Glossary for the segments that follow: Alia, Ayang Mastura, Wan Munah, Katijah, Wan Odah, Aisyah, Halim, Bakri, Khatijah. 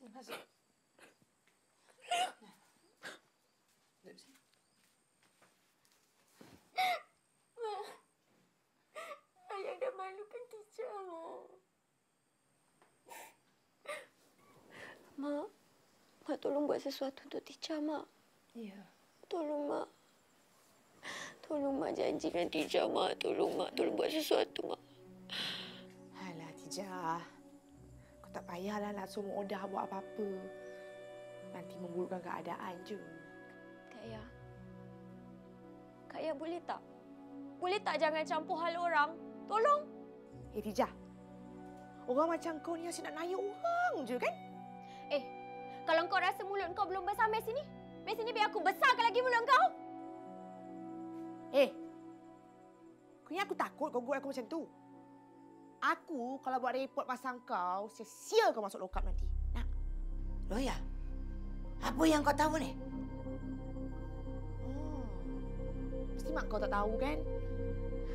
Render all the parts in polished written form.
Sini masuk. Nah. Duduk sini. Ayah dah malukan Kica, Mak. Mak tolong buat sesuatu untuk Kica, Mak. Ya. Tolong, Mak. Tolong, Mak. Janjikan Kica, Mak. Tolong, Mak. Tolong buat sesuatu, Mak. Alah, Kica. Kau tak payahlah langsung mengodah buat apa-apa. Nanti memburukkan keadaan je. Kak Ayah. Kak Ayah boleh tak? Boleh tak jangan campur hal orang? Tolong. Eh, Tijah. Orang macam kau ni asyik nak naik orang je, kan? Eh, kalau kau rasa mulut kau belum besar, mari sini. Mari sini biar aku besarkan lagi mulut kau. Eh, kau ingat aku takut kau buat aku macam tu? Aku kalau buat report pasang kau, sia-sia kau masuk lokap nanti. Nak? Loya, apa yang kau tahu ni? Oh, mesti mak kau tak tahu, kan?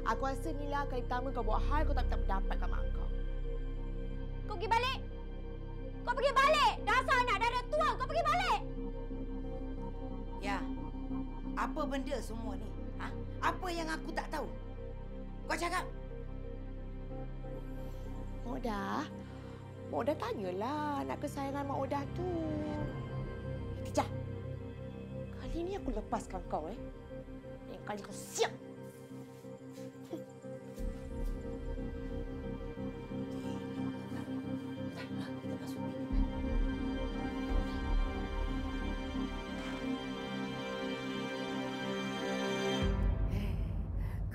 Aku rasa ni lah kali pertama kau buat hal kau tak minta pendapat kat mak kau. Kau pergi balik! Kau pergi balik! Dasar anak dara tua, kau pergi balik! Ya, apa benda semua ni? Ha? Apa yang aku tak tahu? Kau cakap! Mak Odah? Mak Odah tanyalah anak kesayangan Mak Odah tu. Kejap! Kali ni aku lepaskan kau, eh. Yang kali kau siap!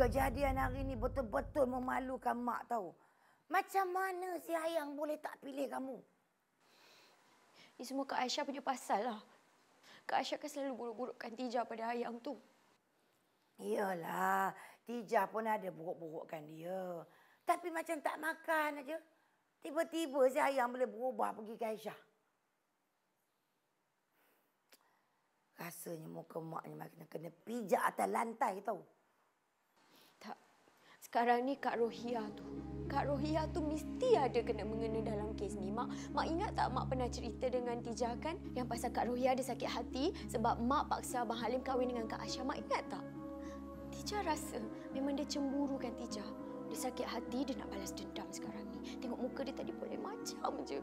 Kejadian hari ni betul-betul memalukan mak tahu. Macam mana si Ayang boleh tak pilih kamu? Ini semua Kak Aisyah punya pasal lah. Kak Aisyah kan selalu buruk-burukkan Tijah pada Ayang tu. Iyalah, Tijah pun ada buruk-burukkan dia. Tapi macam tak makan aja. Tiba-tiba si Ayang boleh berubah pergi ke Aisyah. Rasanya muka mak ni makin kena pijak atas lantai tau. Sekarang ni Kak Rohia tu. Kak Rohia tu mesti ada kena mengena dalam kes ni, Mak. Mak ingat tak Mak pernah cerita dengan Tijah kan? Yang pasal Kak Rohia dia sakit hati sebab Mak paksa Abang Halim kahwin dengan Kak Aisyah. Mak ingat tak? Tijah rasa memang dia cemburu kan Tijah. Dia sakit hati, dia nak balas dendam sekarang ni. Tengok muka dia tadi boleh macam je.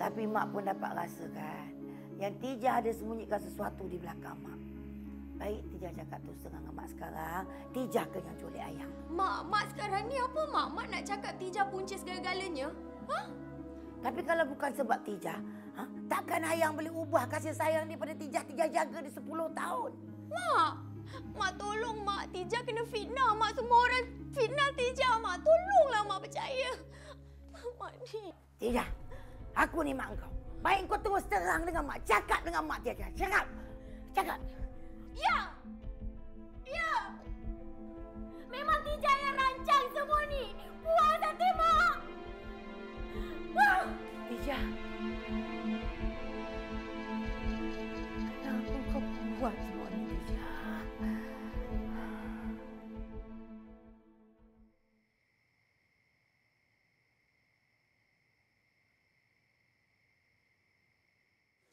Tapi Mak pun dapat rasa kan? Yang Tijah ada sembunyikan sesuatu di belakang Mak. Baik, Tijah cakap terus dengan mak sekarang. Tijah ke yang culik Ayang. Mak sekarang ni apa, Mak? Mak nak cakap Tijah punca segala-galanya? Ha? Tapi kalau bukan sebab Tijah, ha? Takkan Ayang boleh ubah kasih sayang dia pada Tijah. Tijah jaga dia 10 tahun. Mak tolong, Mak. Tijah kena fitnah, Mak. Semua orang fitnah Tijah, Mak. Tolonglah, Mak percaya. Mak ni. Tijah, aku ni mak kau. Baik kau terus terang dengan Mak. Cakap dengan Mak, Tijah. Cakap. Cakap. Ya! Ya! Memang Tijah yang rancang semua ni! Puas hati, Mak! Wah! Tijah! Kenapa kau buat semua ni, Tijah?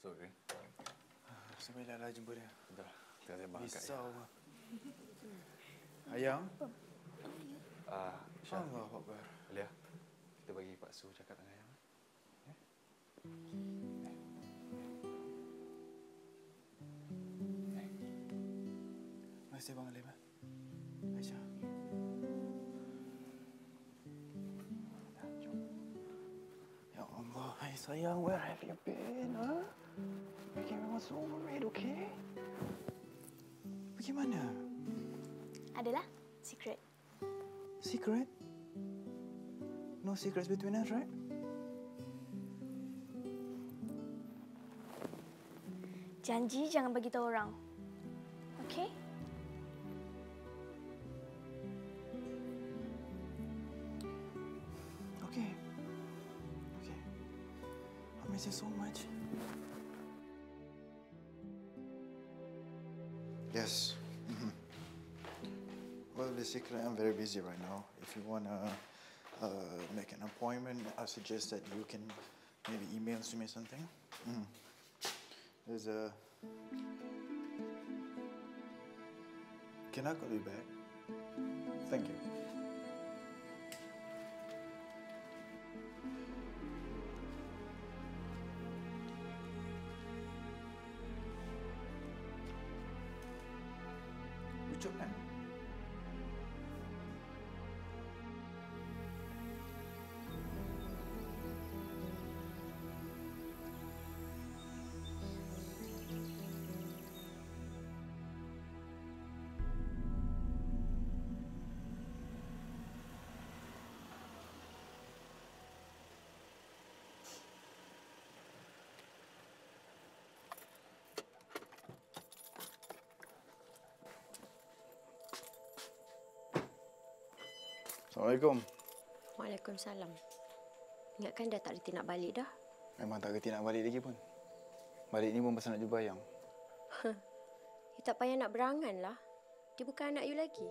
Sorry. Sebaiklah lah jumpa dia. Entahlah. Risau lah. Ayang. Syah. Alia, kita bagi Pak Su cakap dengan Ayang. Eh? Eh. Terima kasih Abang Alim. Aisyah. Ya Allah. Hai sayang, where have you been? Huh? You came and was overrated, okay? Bagaimana? Adalah secret. Secret? No secrets between us, right? Janji jangan bagi tahu orang. Okay? Okay. Okay. I miss you so much. Yes. Well, the secret, I'm very busy right now. If you want to make an appointment, I suggest that you can Maybe emails to me something. There's a... Can I call you back? Thank you. Lucu kan? Assalamualaikum. Waalaikumsalam. Ingatkan dah tak reti nak balik dah. Memang tak reti nak balik lagi pun. Balik ni pun pasal nak jumpa Ayang. You tak payah nak berangan lah. Dia bukan anak you lagi.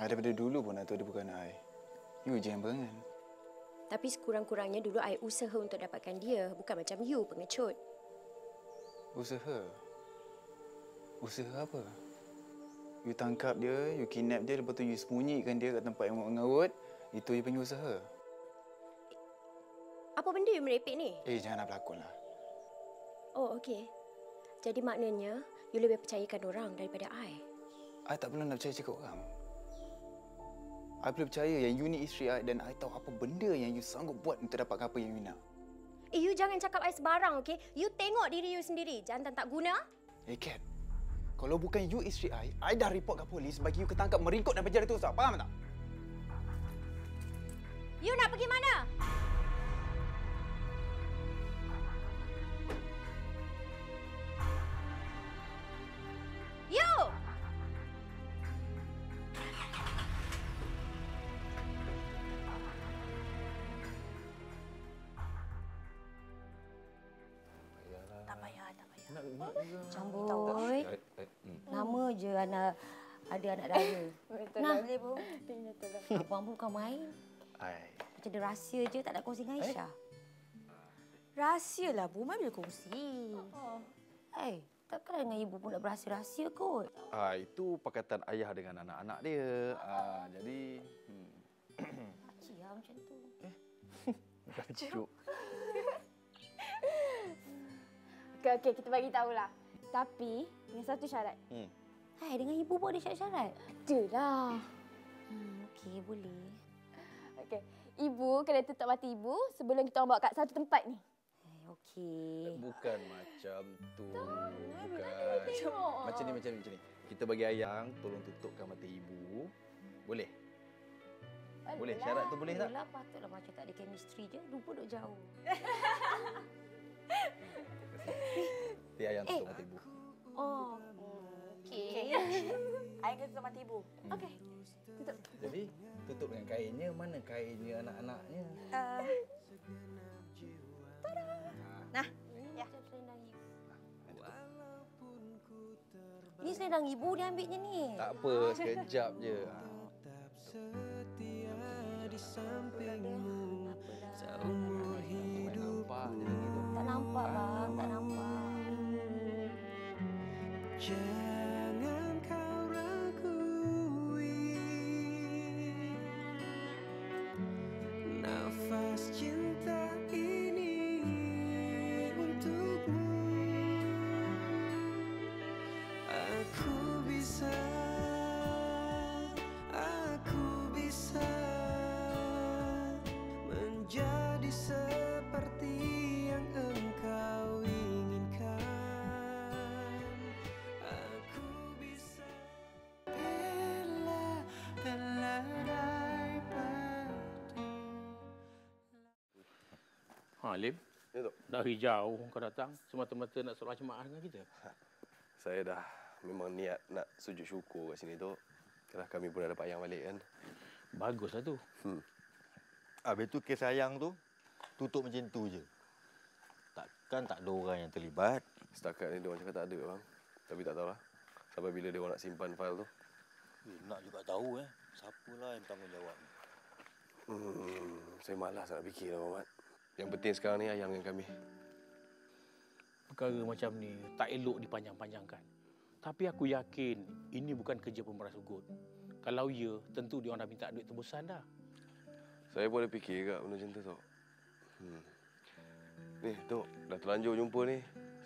Daripada dulu pun atau dia bukan anak I. You je yang berangan. Tapi sekurang-kurangnya dulu I usaha untuk dapatkan dia. Bukan macam you, pengecut. Usaha? Usaha apa? You tangkap dia, you kidnap dia, lepas tu you sembunyikan dia kat tempat yang mengarut. Itu you punya usaha. Apa benda you merepek ni? Janganlah berlakonlah. Oh, okey. Jadi maknanya, you lebih percayakan orang daripada I. I tak perlu nak percaya cakap orang. I perlu percaya yang you ni isteri I dan I tahu apa benda yang you sanggup buat untuk dapatkan apa yang you nak. You jangan cakap I sebarang, okey? You tengok diri you sendiri. Jantan tak guna. Kat. Kalau bukan you isteri I dah report ke polis bagi you ketangkap meringkut dan penjara terus. Faham tak? You nak pergi mana? You! Tak payah. Campur. Lama je ada anak dara. Nah, abang pun bukan main. Macam ada rahsia je, tak nak kongsi dengan Aisyah. Rahsialah, Bu. Mana boleh kongsi? Takkan dengan ibu pun nak berahsia-rahsia kot. Itu pakatan ayah dengan anak-anak dia. Jadi... Pakcik lah macam tu. Bukan cucuk. Okey, kita bagi tahulah. Tapi dengan satu syarat. Dengan ibu pun ada syarat-syarat. Itulah. Okey, boleh. Okey, ibu kena tutup mata ibu sebelum kita bawa kat satu tempat ni. Okey. Bukan macam tu. Bukan. Macam ni. Kita bagi Ayang tolong tutupkan mata ibu. Boleh? Boleh. Syarat tu boleh tak? Boleh lah, patutlah macam tak ada chemistry je. Rupa duduk jauh. Dia yang tutup mata ibu. Oh, okey. Ayang tutup mata ibu. Okey. Tutup. Jadi, tutup dengan kainnya. Mana kainnya anak-anaknya? Tada! Nah. Ya. Ini selendang ibu dia ambilnya ni. Tak apa, sekejap je. Setia di sampingmu seumur hidupku. Tak nampak, bang. Tak nampak. Jangan kau ragui nafas cinta ini untukmu. Aku bisa menjadi seperti yang engkau inginkan. Aku bisa bila terlerai padu. Lim, dari jauh kau datang semata-mata nak suruh macam mana dengan kita? Saya dah memang niat nak sujud syukur kat sini, Tok. Kerana kami pun dah dapat Ayang balik kan. Baguslah tu. Habis tu kes Ayang tu tutup macam tu je. Kan tak ada orang yang terlibat. Setakat ni dia orang cakap tak ada, bang. Tapi tak tahulah sampai bila dia orang nak simpan fail tu. Nak juga tahu siapalah yang bertanggungjawab ni. Saya malas nak fikirlah, Muhammad. Yang penting sekarang ni Ayah dengan kami. Perkara macam ni tak elok dipanjang-panjangkan. Tapi aku yakin ini bukan kerja pemeras ugut. Kalau ya, tentu dia orang dah minta duit tebusan dah. Saya pun ada fikir kat benda macam tu, Tok. Ni, Tok, dah terlanjur jumpa ni.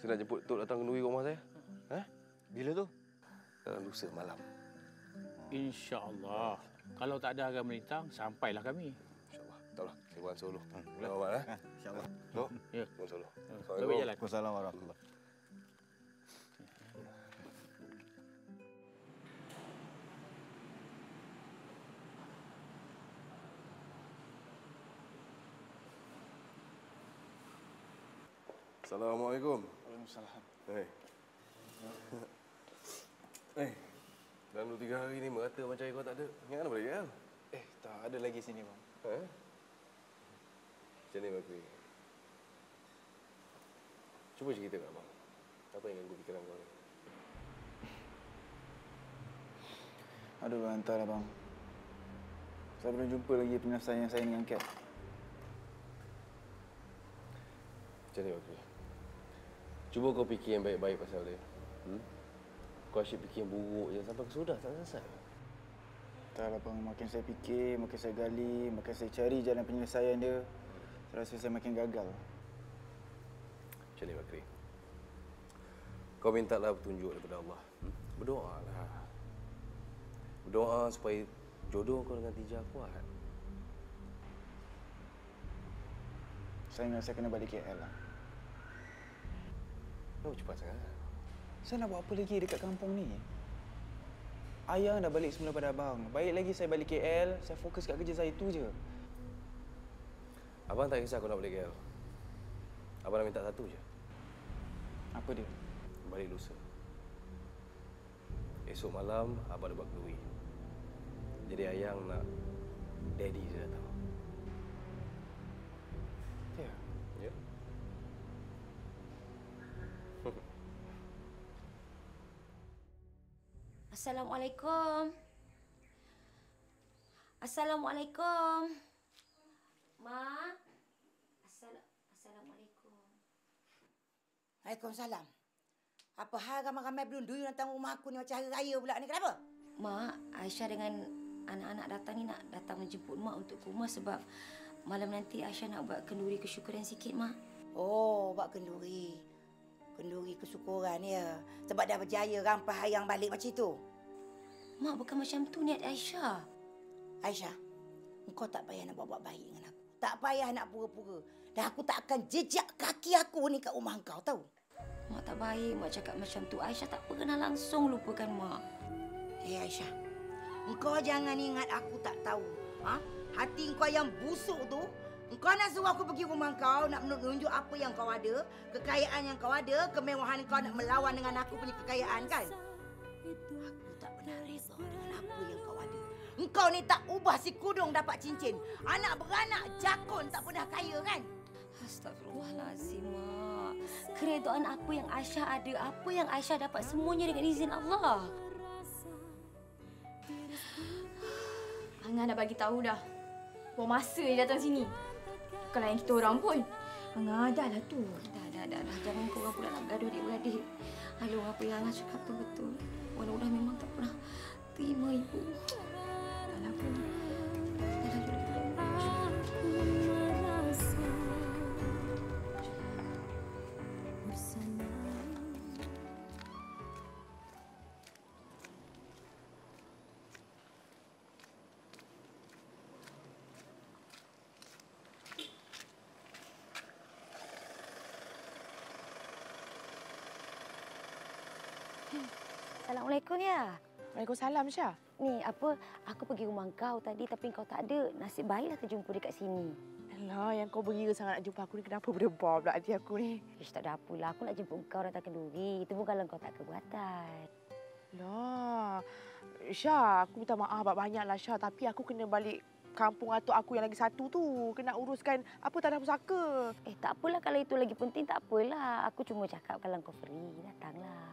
Saya nak jemput Tok datang kenduri kat rumah saya. Ha? Bila tu? Lusa malam. InsyaAllah. Kalau tak ada harga melintang, sampailah kami. InsyaAllah. Taklah, saya buat solo. Boleh awal, eh? InsyaAllah. Tok, ya. Buat solo. Sampai jalan. Waalaikumsalam warahmatullahi wabarakatuh. Assalamualaikum. Waalaikumsalam. Hei. Hei. Dalam 2-3 hari ni merata macam kau tak ada. Ingat mana balik kan? Tak ada lagi sini, bang. Macam ni, Bakri. Cuba cerita kat abang. Apa yang ganggu fikiran kau ni? Aduh, hantarlah, bang. Saya belum jumpa lagi penyelesaian yang saya dengan Kat. Macam ni, Bakri. Cuba kau fikir yang baik-baik pasal dia. Kau asyik fikir yang buruk je sampai kesudah tak selesai. Entahlah, bang. Makin saya fikir, makin saya gali, makin saya cari jalan penyelesaian dia, saya rasa saya makin gagal. Macam ni, Bakri. Kau mintalah petunjuk daripada Allah. Berdoalah. Berdoa supaya jodoh kau dengan Tijah kuat. Saya ingat saya kena balik KL lah. Kenapa cepat sangat? Saya nak buat apa lagi dekat kampung ni? Ayah dah balik semula pada abang. Baik lagi saya balik KL, saya fokus kat kerja saya tu je. Abang tak kisah aku nak balik KL. Abang nak minta satu je. Apa dia? Balik lusa. Esok malam, abang dah buat kenduri. Jadi ayah nak daddy je datang. Ya? Ya. Assalamualaikum. Assalamualaikum. Ma. Assalamualaikum. Waalaikumsalam. Apa hal ramai-ramai berundur datang rumah aku ni macam hari raya pula ni? Kenapa? Ma, Aisyah dengan anak-anak datang ni nak datang menjemput mak untuk ke rumah sebab malam nanti Aisyah nak buat kenduri kesyukuran sikit, Ma. Oh, buat kenduri. Kenduri kesyukuran ya. Sebab dah berjaya rampas hayang balik macam tu. Mak, bukan macam tu niat Aisyah. Aisyah, engkau tak payah nak buat-buat baik dengan aku. Tak payah nak pura-pura. Dan aku tak akan jejak kaki aku ni kat rumah engkau, tahu? Mak tak baik mak cakap macam tu. Aisyah tak pernah langsung lupakan mak. Aisyah, engkau jangan ingat aku tak tahu. Ha? Hati engkau yang busuk tu, engkau nak suruh aku pergi rumah kau, nak menunjuk apa yang kau ada, kekayaan yang kau ada, kemewahan kau nak melawan dengan aku punya kekayaan, kan? Aku tak pernah reza dengan apa yang kau ada. Engkau ni tak ubah si kudung dapat cincin. Anak beranak jakun tak pernah kaya, kan? Astagfirullahalazim, Mak. Keredaan apa yang Aisyah ada, apa yang Aisyah dapat semuanya dengan izin Allah. Angah dah bagi tahu dah. Buang masa dia datang sini. Bukan lain kita orang pun. Angah dah lah tu. Dah. Jangan korang pula nak bergaduh adik-beradik. Aduh, apa yang Angah cakap tu betul. Orang-orang memang tak pernah terima ibu. Dahlah pun. Dahlah duduk Assalamualaikum, ya. Waalaikumsalam, Syah. Ni, apa, aku pergi rumah kau tadi tapi kau tak ada. Nasib baiklah terjumpa dekat sini. Alah, yang kau beria sangat nak jumpa aku ni, kenapa berdebar pula hati aku ni? Ish, tak ada apalah. Aku nak jemput kau datang kenduri. Itu pun kalau kau tak keberatan. Alah, Syah, aku minta maaf banyak-banyaklah, Syah. Tapi aku kena balik kampung atuk aku yang lagi satu tu. Kena uruskan apa tanah pusaka. Tak apalah kalau itu lagi penting, tak apalah. Aku cuma cakap kalau kau free, datanglah.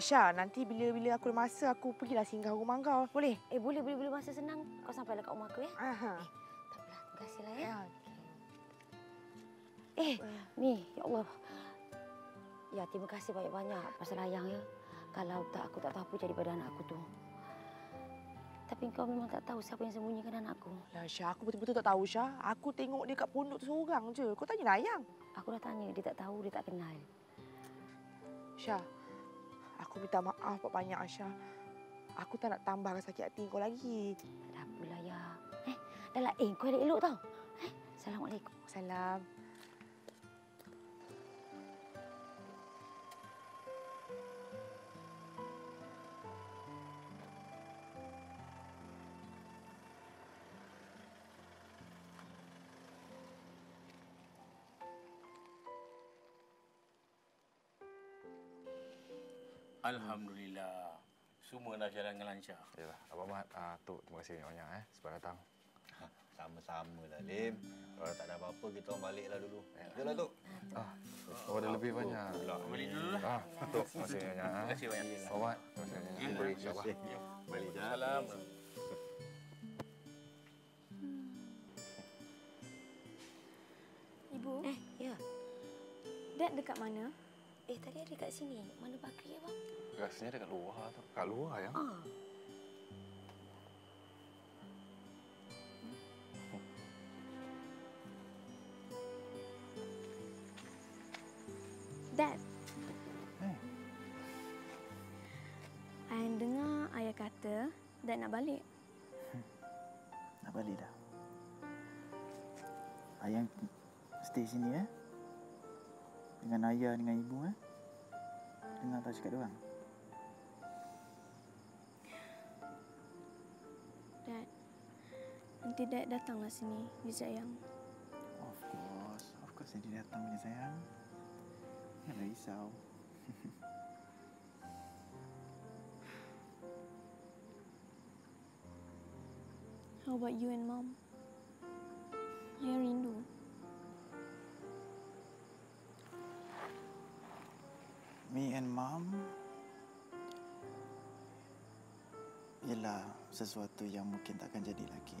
Syah, nanti bila-bila aku ada masa, aku pergilah singgah rumah kau. Boleh? Boleh. Masa senang. Kau sampailah kat rumah aku, ya? Aha. Takpelah. Terima kasihlah, ya? Ya. Okay. Ni, ya Allah. Ya, terima kasih banyak-banyak pasal ayang ya. Kalau tak, aku tak tahu apa jadi pada anak aku tu. Tapi kau memang tak tahu siapa yang sembunyikan anak aku. Lah Syah, aku betul-betul tak tahu Syah. Aku tengok dia kat pondok tu seorang je. Kau tanyalah ayang. Aku dah tanya, dia tak tahu, dia tak kenal. Syah, aku minta maaf banyak-banyak Syah. Aku tak nak tambah sakit hati kau lagi. Tak apalah ayang. Dahlah, kau elok-elok tau. Assalamualaikum. Salam. Alhamdulillah. Semua dah jalan dengan lancar. Yalah, Abang Mat, Tok, terima kasih banyak sebab datang. Sama-sama lah, Lim. Kalau tak ada apa-apa, kita orang baliklah dulu. Yalah, Tok. Oh, ada lebih banyak. Balik dulu lah. Tok, terima kasih banyak. Terima kasih banyak. Abang Mat, terima kasih banyak. Terima kasih. Balik jalan. Ibu? Ya. Dad dekat mana? Tadi ada dekat sini. Mana Bakri, Abang? Rasanya dekat luar tu. Dekat luar, Ayang. Dad. Ayang dengar ayah kata Dad nak balik. Nak balik dah. Ayang stay sini, ya? Dengan ayah, dengan ibu, eh? Dengar tak cakap diorang? Dad, nanti Dad datanglah sini, dia sayang. Of course dia datang, dia sayang. Janganlah risau. How about you and Mom? Ayah rindu. Me and Mom, ialah sesuatu yang mungkin takkan jadi lagi.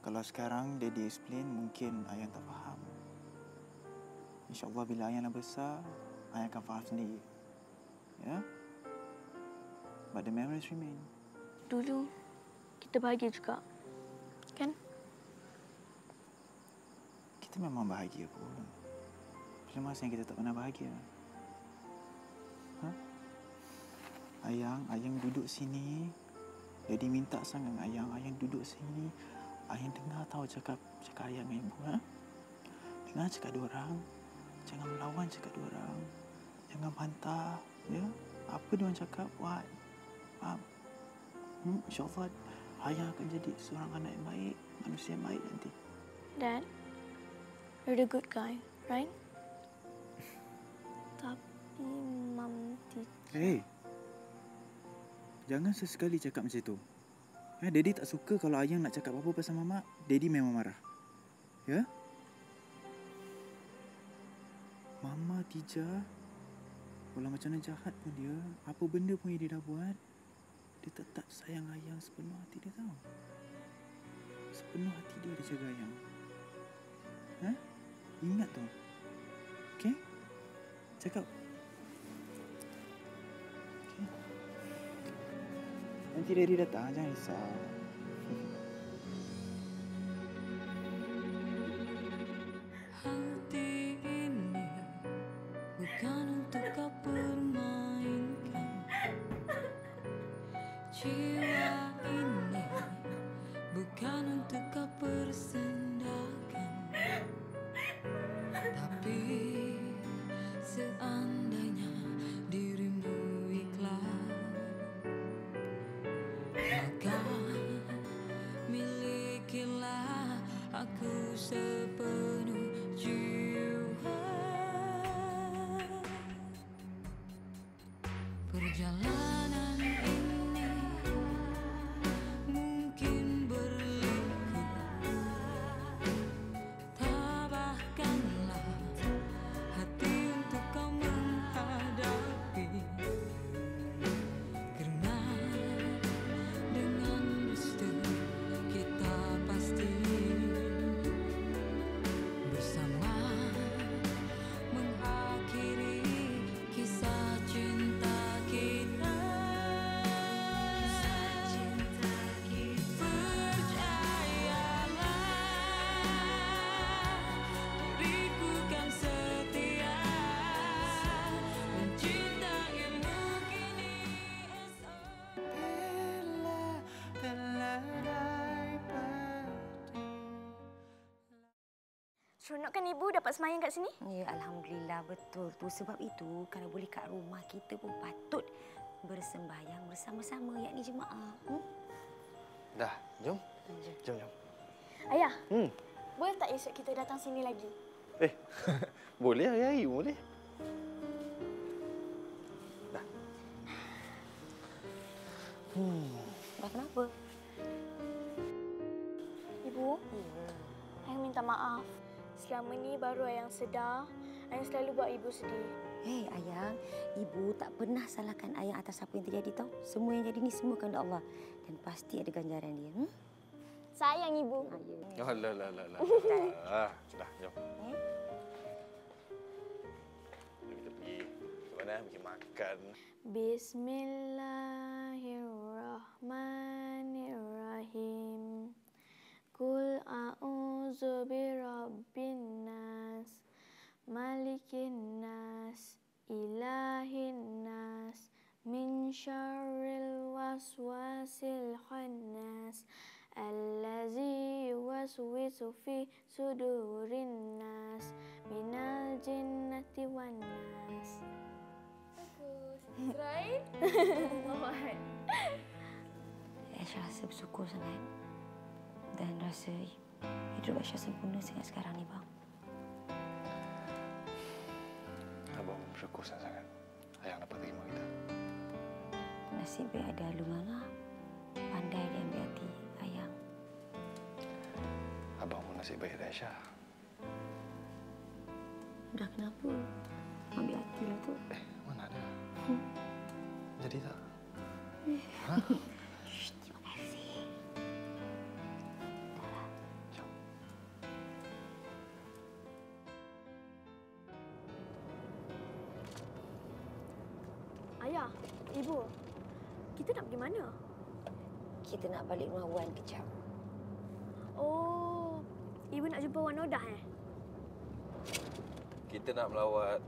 Kalau sekarang dia di-explain, mungkin Ayang tak faham. InsyaAllah bila Ayang dah besar, Ayang akan faham sendiri. Ya? But the memories remain. Dulu, kita bahagia juga. Kan? Kita memang bahagia pun. Bila masa yang kita tak pernah bahagia. Ayang, Ayang duduk sini. Daddy minta sangat dengan Ayang. Ayang duduk sini. Ayang dengar tahu cakap Ayang dengan ibu. Dengar cakap diorang. Jangan melawan cakap diorang. Jangan bantah. Ya? Apa diorang cakap, buat. Faham? InsyaAllah, Ayang akan jadi seorang anak yang baik. Manusia yang baik nanti. Dad, you're the good guy, right? Tapi, Mom, teacher. Jangan sesekali cakap macam tu. Daddy tak suka kalau Ayang nak cakap apa-apa pasal Mama. Daddy memang marah. Ya? Mama Tija, walau macam mana jahat pun dia, apa benda pun yang dia dah buat, dia tetap sayang Ayang sepenuh hati dia tahu. Sepenuh hati dia jaga Ayang. Ingat tu. Okey? Cakap. Nanti Daddy datang, jangan risau. Hati ini bukan untuk kau permainkan. Jiwa ini bukan untuk kau persendakan. Tapi seandainya dirimu ikhlas, milikilah aku sepenuh jiwa. Perjalanan ini mungkin berliku, tabahkanlah hati untuk kau menghadapi. Sama Seronok kan ibu dapat semayang kat sini? Ya, alhamdulillah betul tu. Sebab itu kalau boleh kat rumah kita pun patut bersembahyang bersama-sama yakni jemaah. Dah, jom. Jom. Ayah. Boleh tak esok kita datang sini lagi? Boleh ayah, boleh. Dah. Dah kenapa? Ibu. Ayah minta maaf. Selama ni baru Ayang sedar, Ayang selalu buat ibu sedih. Ayang, ibu tak pernah salahkan Ayang atas apa yang terjadi tau. Semua yang jadi ni semua kerana Allah. Dan pasti ada ganjaran dia. Sayang ibu. Alah. Dah, jom. Jom kita pergi ke mana? Pergi makan. Bismillahirrahmanirrahim. Qul a'udzu birabbin nas, malikin nas, ilahin nas, min syarril waswasil khannas, allazi yuwaswisu fi sudurin nas, minal jinnati wan nas. Bagus. Terakhir. Mohon. Saya rasa bersyukur sangat. Dan rasa hidup Aisyah sempurna sangat sekarang ni, bang. Abang bersyukur sangat-sangat. Ayah dapat terima kita. Nasib baik ada Lumana. Pandai dia ambil hati ayah. Abang pun nasib baik ada Aisyah. Dah kenapa? Ambil hati lah tu. Mana ada? Jadi tak? Ayah, ibu, kita nak pergi mana? Kita nak balik rumah Wan kejap. Oh, ibu nak jumpa Wan Nodah Kita nak melawat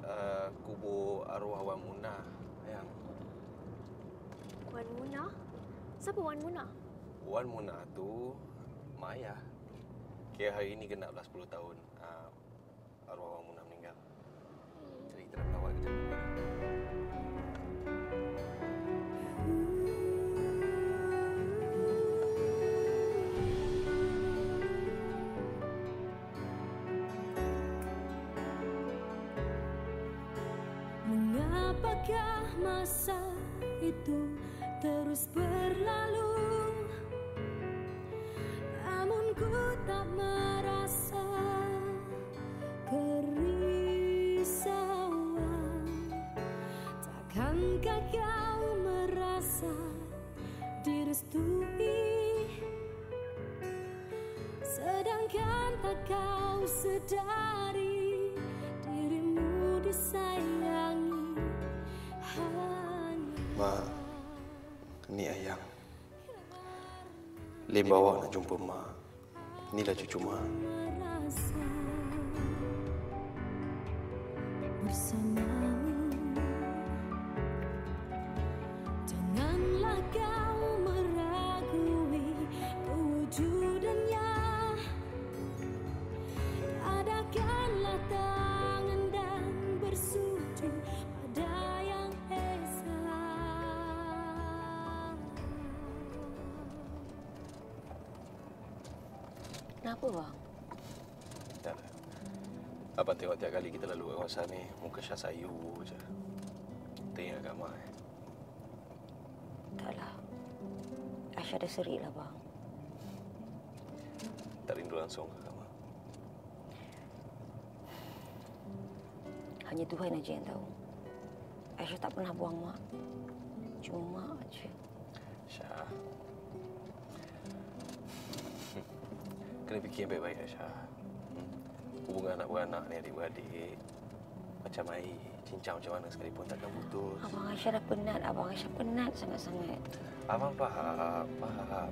kubur arwah Wan Munah, ayang. Wan Munah? Siapa Wan Munah? Wan Munah tu mak ayah. Kira hari ini kena 10 tahun arwah Wan Munah meninggal. Jadi kita nak melawat kejap. Mengapakah masa itu terus berlalu? Namun ku tak merasa kerisauan. Takankah kau merasa direstui? Sedangkan tak kau sedari dirimu disayangi. Mak, ni ayang. Lim bawa nak jumpa mak. Inilah cucu mak. Bersamamu, janganlah kau meragui kewujudannya. Adakanlah tangan dan bersujud pada. Kenapa, bang? Tak. Abang tengok tiap kali kita lalu kawasan ni, muka Syah sayu je. Tengok agama. Taklah. Aisyah dah seri lah, bang. Tak rindu langsung ke agama? Hanya Tuhan aja yang tahu. Aisyah tak pernah buang mak. Cuma aja. Syah. Kena fikir baik-baik, Aisyah. Hubungan anak-beranak ni, adik-beradik. Macam air, cincang macam mana sekalipun takkan putus. Abang Aisyah dah penat. Abang Aisyah penat sangat-sangat. Abang faham.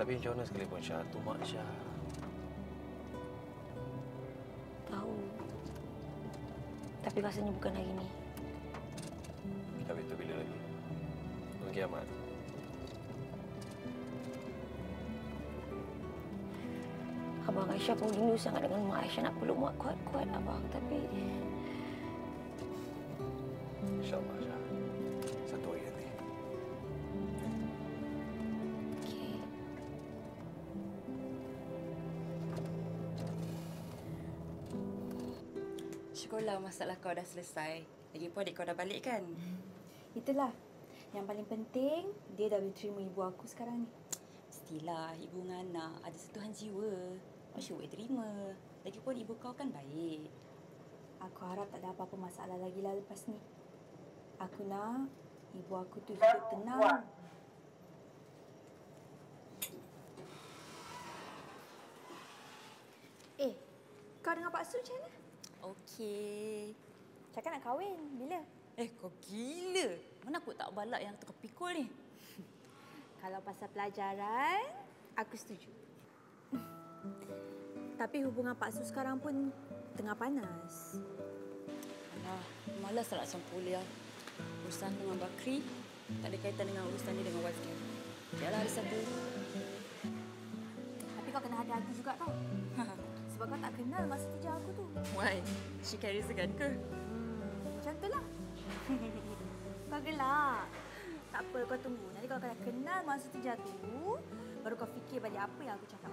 Tapi macam mana sekalipun, Aisyah tu mak Aisyah. Tahu. Tapi rasanya bukan hari ini. Tapi itu bila lagi? Tunggu kiamat. Abang Abang Aisyah pun rindu sangat dengan Mak Aisyah, nak peluk Mak kuat-kuat abang. Tapi insya-Allah Aisyah, satu hari nanti. Okey. Syukurlah masalah kau dah selesai. Lagipun adik kau dah balik kan? Itulah. Yang paling penting, dia dah boleh terima ibu aku sekarang ni. Mestilah ibu dengan anak ada sentuhan jiwa. Masya boleh terima. Lagipun ibu kau kan baik. Aku harap tak ada apa-apa masalah lagi lah lepas ni. Aku nak ibu aku tu hidup tenang. Eh, kau dengan Pak Su macam mana? Okey. Cakap nak kahwin. Bila? Eh, kau gila. Mana aku tak balak yang terkepikul ni? Kalau pasal pelajaran, aku setuju. Tapi hubungan Pak Su sekarang pun tengah panas. Alah, malas nak sempurna. Urusan dengan Bakri tak ada kaitan dengan urusan dia dengan wife dia. Biarlah hari satu. Tapi kau kena hati-hati juga tau. Sebab kau tak kenal masa kerja aku tu. Why? She carries a gun ke? Macam tu lah. Kau gelak. Tak apa, kau tunggu. Nanti kalau kau dah kenal masa tu jatuh, baru kau fikir balik apa yang aku cakap.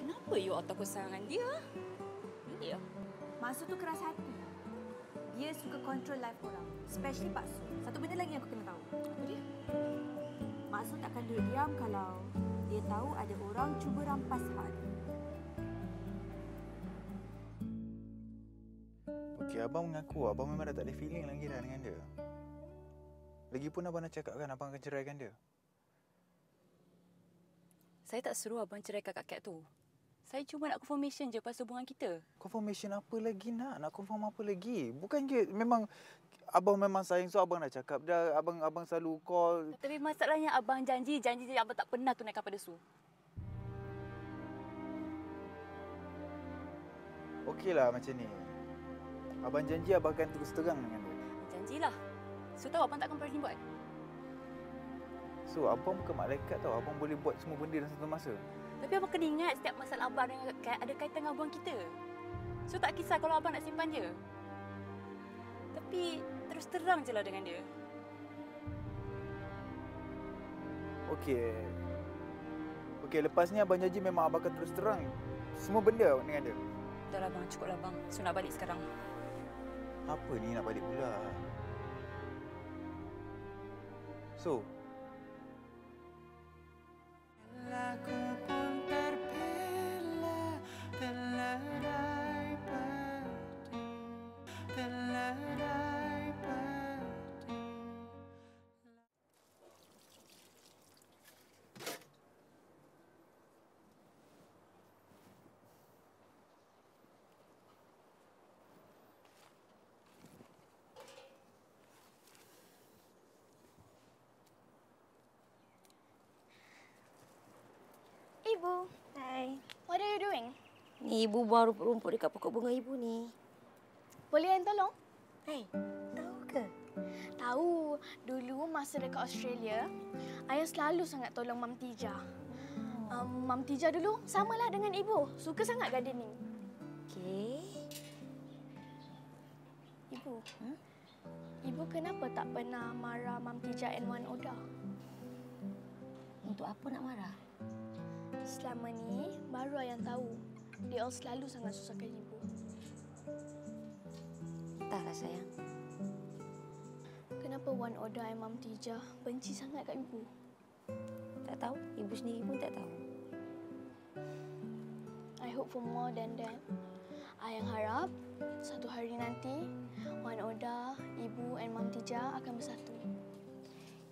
Kenapa you all takut sangat dengan dia? Dia. Maksud tu keras hati. Dia suka kontrol life orang. Especially Pak Su. Satu benda lagi yang aku kena tahu. Apa dia? Maksud takkan duduk diam kalau dia tahu ada orang cuba rampas hak. Okey, abang mengaku abang memang dah tak ada feeling lagi dah dengan dia. Lagipun abang nak cakapkan abang akan ceraikan dia. Saya tak suruh abang ceraikan kakak tu. Saya cuma nak confirmation je pasal hubungan kita. Confirmation apa lagi nak? Nak confirm apa lagi? Bukan ke memang abang memang sayang, so abang dah cakap dah, abang selalu call. Tapi masalahnya abang janji yang abang tak pernah tunaikan pada Su. Okeylah macam ni. Abang janji abang akan terus terang dengan dia. Janjilah. So tahu abang takkan berani buat. So abang bukan malaikat tau. Abang boleh buat semua benda dalam satu masa. Tapi abang kena ingat setiap masalah abang dengan Kak ada kaitan dengan abang kita. So tak kisah kalau abang nak simpan dia. Tapi terus terang je lah dengan dia. Okey. Okey, lepas ni abang janji memang abang akan terus terang semua benda dengan dia. Dah lah abang, cukup lah abang. So nak balik sekarang. Apa ni nak balik pula? So, aku pun terpela, terlerai pedih, terlerai pedih. Ibu. Hai. What are you doing? Ni ibu buang rumput-rumput dekat pokok bunga ibu ni. Boleh yang tolong? Hai, tahu ke? Tahu. Dulu masa dekat Australia, ayah selalu sangat tolong Mam Tija. Mam Tija dulu samalah dengan ibu. Suka sangat gardening. Okey. Ibu. Ibu kenapa tak pernah marah Mam Tija and Wan Oda? Untuk apa nak marah? Selama ni, baru Ayang tahu. Dia all selalu sangat susahkan ibu. Entahlah sayang. Kenapa Wan Oda dan Mam Tija benci sangat kat ibu? Tak tahu. Ibu sendiri pun tak tahu. I hope for more than that. Ayang harap satu hari nanti, Wan Oda, ibu dan Mam Tija akan bersatu.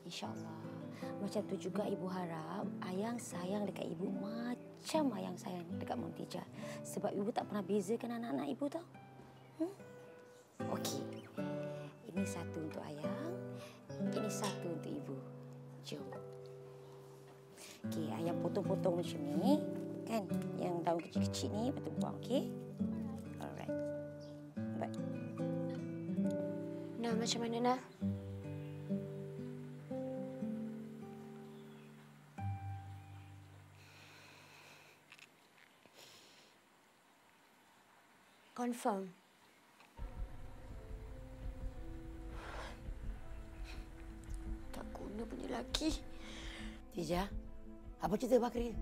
InsyaAllah. Macam tu juga ibu harap Ayang sayang dekat ibu macam Ayang sayang dekat Mam Tija. Sebab ibu tak pernah bezakan anak-anak ibu tau. Okey. Ini satu untuk Ayang. Ini satu untuk ibu. Jom. Okey, Ayang potong-potong macam ni. Kan? Yang daun kecil-kecil ni, lepas tu buang. Okey? Alright. Bye. Nah, macam mana Nah? Confirm. Tak guna punya lelaki. Tija, apa cerita Bakri?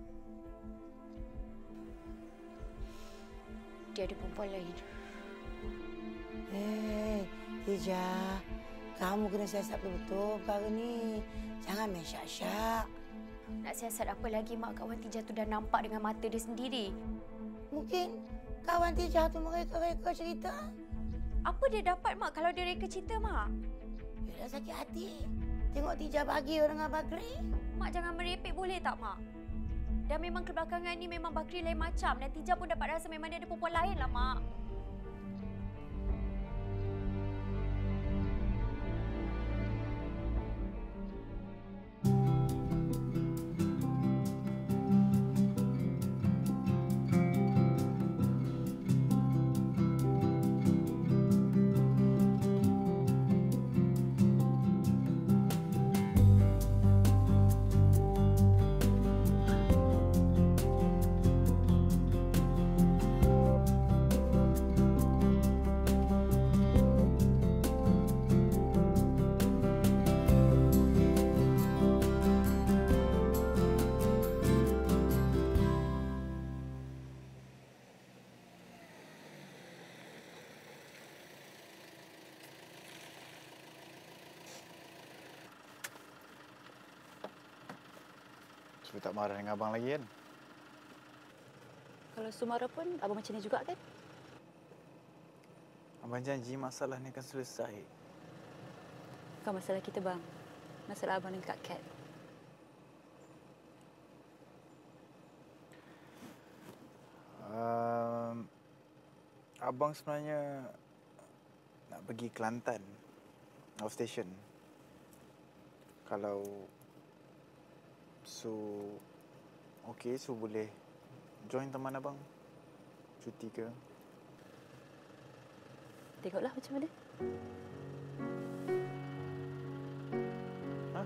Dia ada perempuan lain. Hei, Tija. Kamu kena siasat betul-betul perkara ni. Jangan main syak-syak. Nak siasat apa lagi, mak kawan Tija tu dah nampak dengan mata dia sendiri. Mungkin kawan Tija tu mereka-reka cerita. Apa dia dapat, mak, kalau dia reka cerita, mak? Dia dah sakit hati. Tengok Tija bahagia dengan Bakri. Mak jangan merepek boleh tak, mak? Dan memang kebelakangan ni memang Bakri lain macam. Dan Tija pun dapat rasa memang dia ada perempuan lain lah, mak. Su tak marah dengan abang lagi, kan? Kalau Su marah pun, abang macam ni juga, kan? Abang janji masalah ni akan selesai. Bukan masalah kita, bang. Masalah abang dengan Kak Kat. Abang sebenarnya nak pergi Kelantan. Off station. Kalau... So boleh join teman abang? Cuti ke? Tengoklah macam mana. Ha?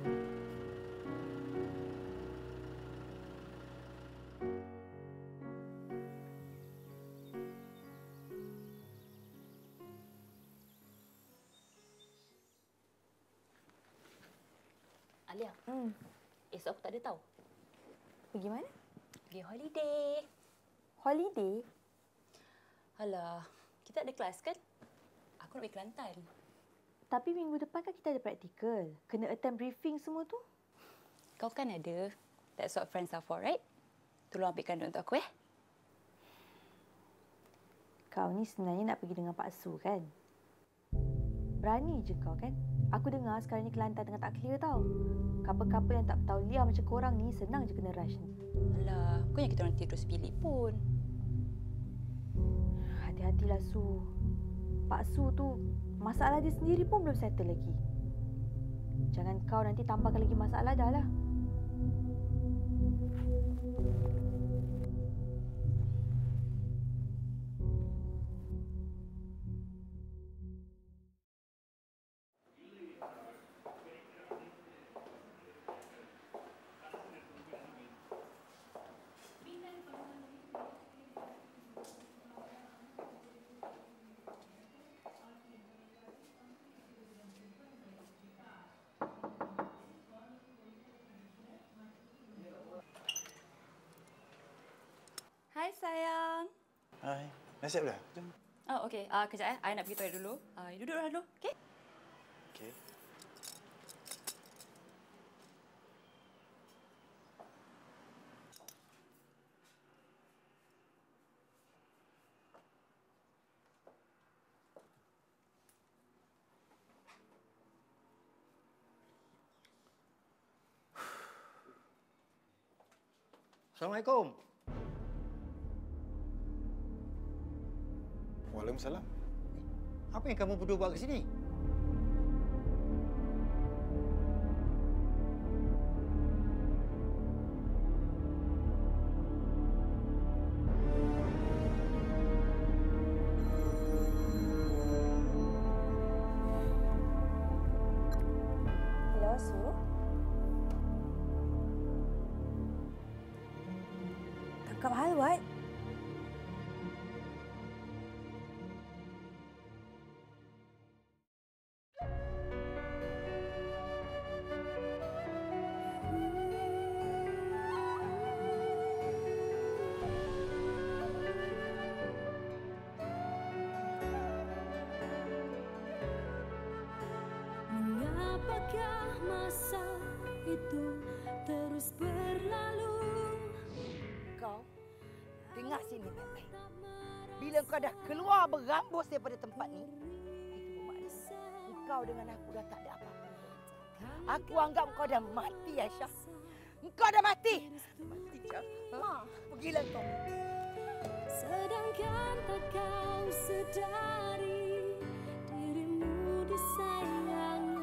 Alia. Esok aku tak ada tahu. Pergi mana? Pergi holiday. Holiday? Alah, kita ada kelas kan? Aku nak pergi Kelantan. Tapi minggu depan kan kita ada praktikal. Kena attend briefing semua tu. Kau kan ada. That's what friends are for, right? Tolong ambilkan duit untuk aku, eh? Kau ni sebenarnya nak pergi dengan Pak Su, kan? Berani je kau, kan? Aku dengar sekarang ni Kelantan tengah tak clear tau. Couple-couple yang tak tahu liar macam korang ni senang je kena rush ni. Alah, bukannya kita orang tidur sebilik pun. Hati-hatilah, Su. Pak Su tu, masalah dia sendiri pun belum settle lagi. Jangan kau nanti tambahkan lagi masalah dah lah. Hai, sayang. Hai. Dah siap dah? Jom. Oh, okey. Kejap, eh. I nak pergi toilet dulu. Duduklah dulu, okey? Okey. Assalamualaikum. Waalaikumsalam. Apa yang kamu berdua buat ke sini? Hello, Su. Tangkap hal, Wat. masa itu terus berlalu. Kau dengar sini baik-baik. Bila kau dah keluar berambus daripada tempat ni, itu bermakna kau dengan aku dah tak ada apa-apa. Aku anggap kau dah mati, Aisyah. Kau dah mati. Mati, Aisyah. Pergilah kau. Sedangkan tak kau sedari dirimu disayangi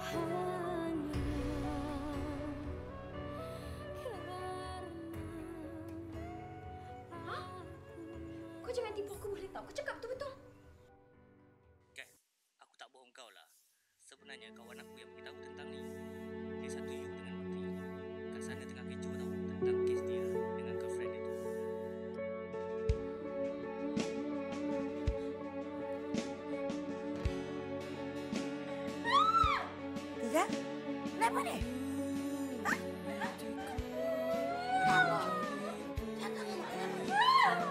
hanya kerana aku. Kau jangan tipu aku boleh tak? Kau cakap betul-betul. Kan, aku tak bohong kau lah. Sebenarnya kawan aku yang beritahu tentang ni. Dia satu you dengan Bakri. Kat sana tengah kecoh tahu tentang kes dia dengan girlfriend dia tu. Tiga? Kenapa ni? Hah? Ya Allah! Jangan lupa! Lepas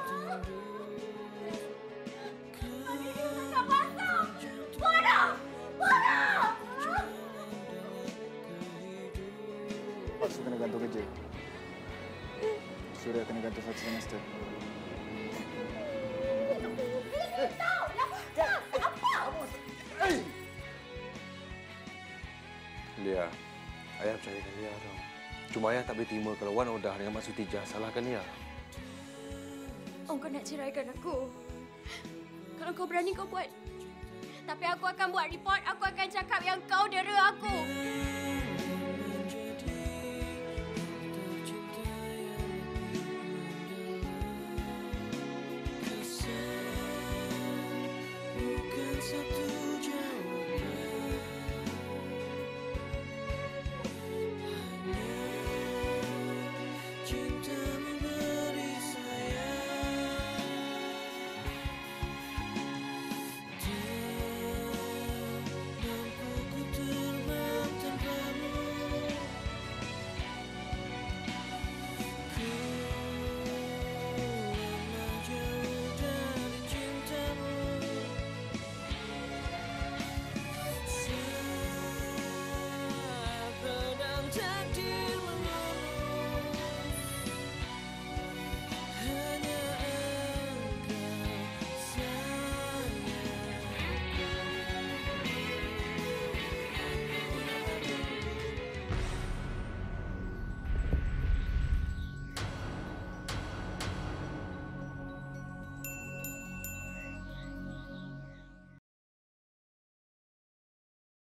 tu kena gantung kerja. Surya kena gantung 1 semester. Bila tahu lah apa? Lia, ayah percayakan Lia tau. Cuma ayah tak boleh terima kalau Wan Odah dengan Mak Sutijah salahkan Lia. Oh, kau nak ceraikan aku? Kalau kau berani kau buat. Tapi aku akan buat report, aku akan cakap yang kau dera aku. Satu